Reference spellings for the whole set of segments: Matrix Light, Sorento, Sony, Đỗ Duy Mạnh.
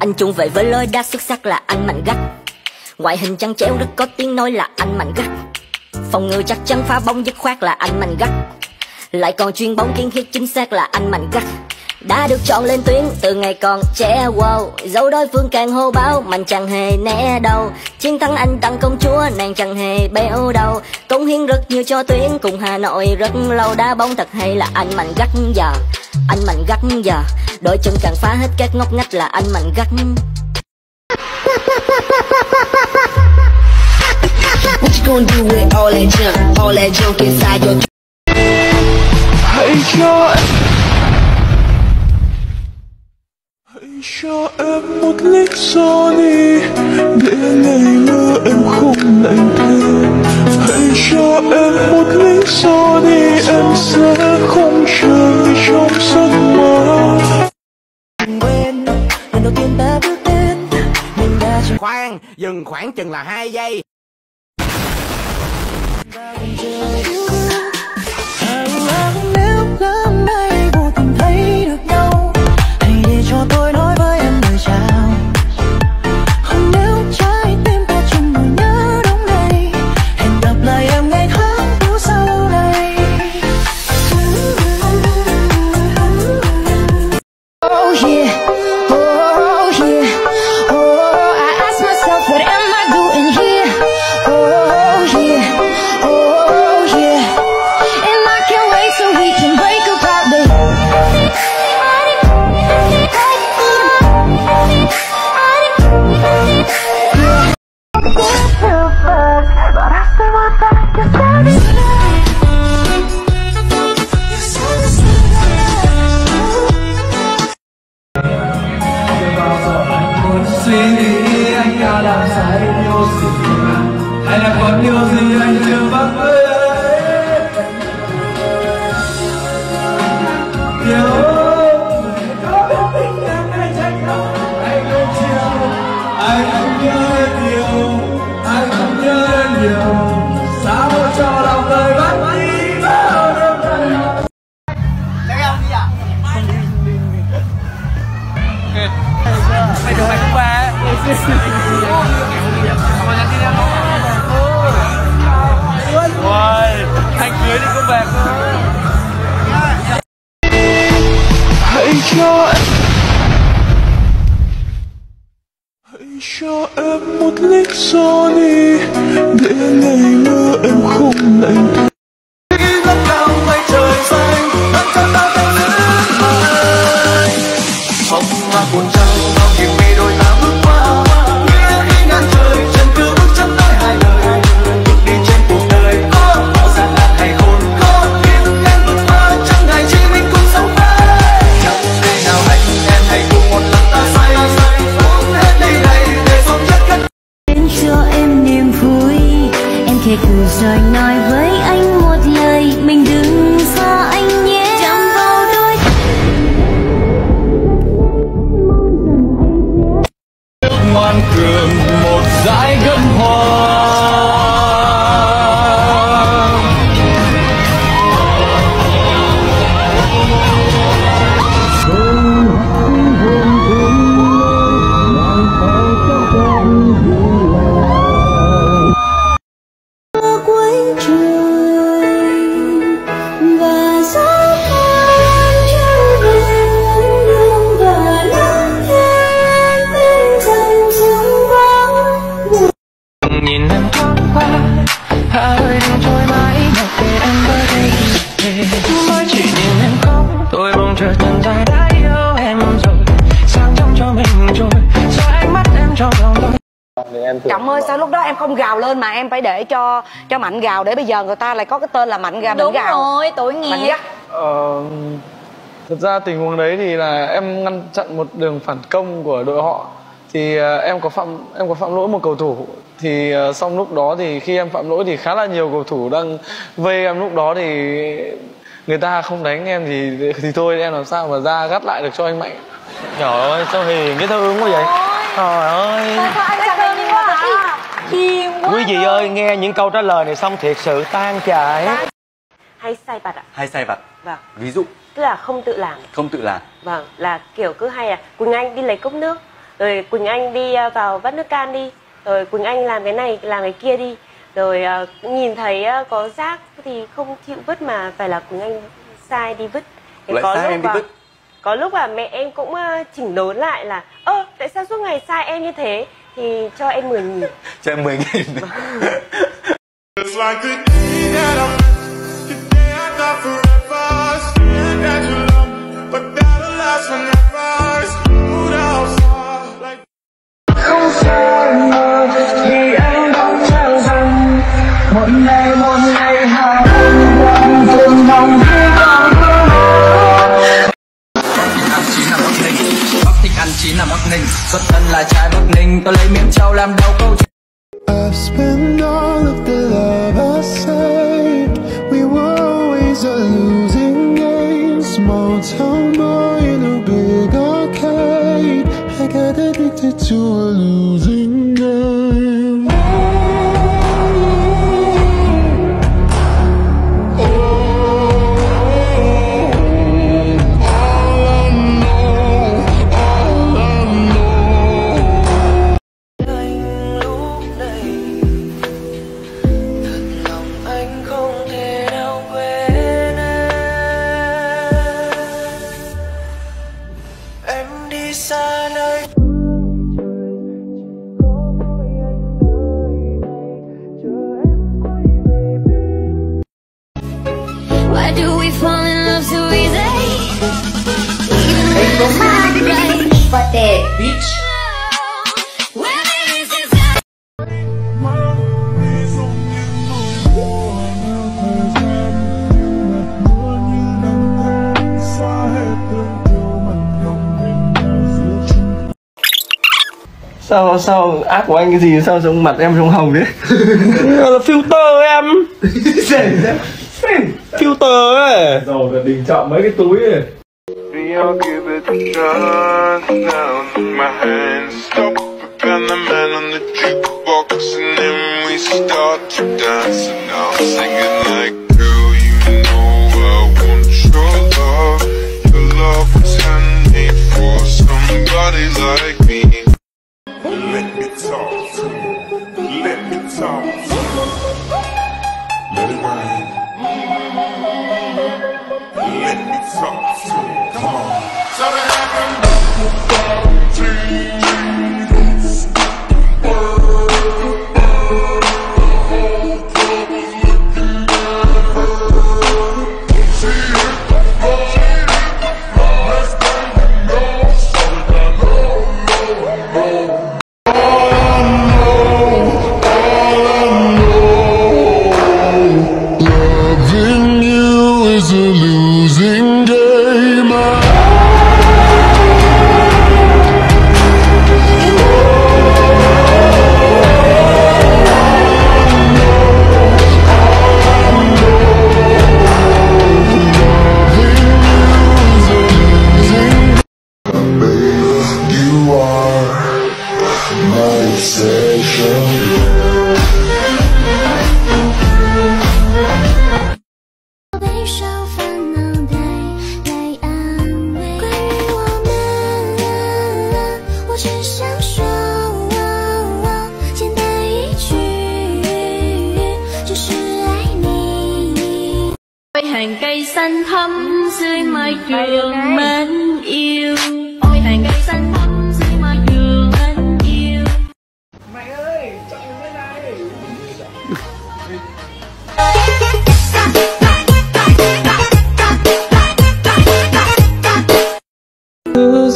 Anh chung vậy với lối đá xuất sắc là anh Mạnh gắt. Ngoại hình chăn chéo rất có tiếng nói là anh Mạnh gắt. Phòng ngự chắc chắn phá bóng dứt khoát là anh Mạnh gắt. Lại còn chuyên bóng kiến thiết chính xác là anh Mạnh gắt. Đã được chọn lên tuyến từ ngày còn trẻ, wow. Dẫu đối phương càng hô báo, Mạnh chẳng hề né đâu. Chiến thắng anh tặng công chúa, nàng chẳng hề béo đâu. Cống hiến rất nhiều cho tuyến, cùng Hà Nội rất lâu. Đá bóng thật hay là anh Mạnh gắt giờ. Anh Mạnh gắt giờ. Đội chân càng phá hết các ngóc ngách là anh Mạnh gắt. What you gonna do with all that junk inside your... Hãy cho em một lít Sony để ngày mưa em không lạnh thêm. Hãy cho em một lít Sony, em sẽ không chơi trong giấc mơ. Quên lần đầu tiên ta bước đến, mình đã khoan dừng khoảng chừng là 2 giây. Cho em một lít Sony để ngày mưa em không lạnh. Trọng ơi, sao lúc đó em không gào lên mà em phải để cho Mạnh gào, để bây giờ người ta lại có cái tên là Mạnh gào. Đúng rồi, tội nghiệp Mạnh gắt. Thực ra tình huống đấy thì là em ngăn chặn một đường phản công của đội họ, thì em có phạm lỗi một cầu thủ, thì xong lúc đó thì khi em phạm lỗi thì khá là nhiều cầu thủ đang vây em, lúc đó thì người ta không đánh em thì thôi, em làm sao mà ra gắt lại được cho anh Mạnh. Trời ơi, sao hiền cái thương quá vậy. Trời ơi, quý vị ơi, nghe những câu trả lời này xong thiệt sự tan chảy. Hay sai vặt ạ? Hay sai vặt. Vâng. Ví dụ? Tức là không tự làm. Không tự làm. Vâng, là kiểu cứ hay là Quỳnh Anh đi lấy cốc nước, rồi Quỳnh Anh đi vào vắt nước can đi, rồi Quỳnh Anh làm cái này làm cái kia đi, rồi nhìn thấy có rác thì không chịu vứt mà phải là Quỳnh Anh sai đi vứt. Thì lại có sai em đi vứt. Có lúc là mẹ em cũng chỉnh đốn lại là ơ tại sao suốt ngày sai em như thế, thì cho em 10.000. Cho em 10.000. Không sao mơ thì anh bỗng trao rằng một ngày hàng anh vẫn mong thấy bao nhiêu. Bắc Thịnh ăn chín là Bắc Ninh, xuất thân là trái Bắc Ninh, tôi lấy miếng trâu làm đầu câu chuyện. I've spent all of the love I saved. We were always a losing game. Small town boy in a big arcade. I got addicted to a losing game. Sao ác của anh cái gì, sao giống mặt em trông hồng đấy. Là filter em. Filter ấy. Rồi là đình trọng mấy cái túi ấy.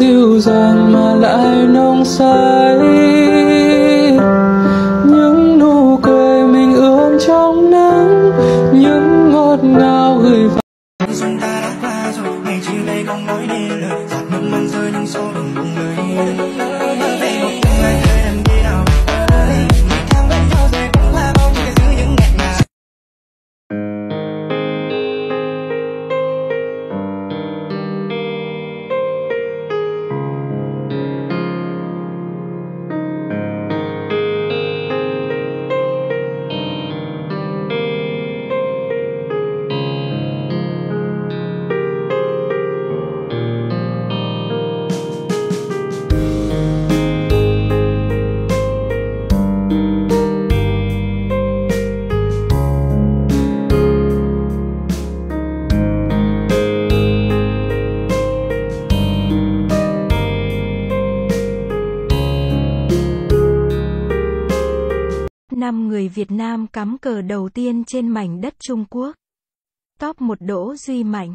Dịu dàng mà lại nồng say, những nụ cười mình ươm trong nắng, những ngọt ngào gửi vào. năm người Việt Nam cắm cờ đầu tiên trên mảnh đất Trung Quốc. Top 1 Đỗ Duy Mạnh.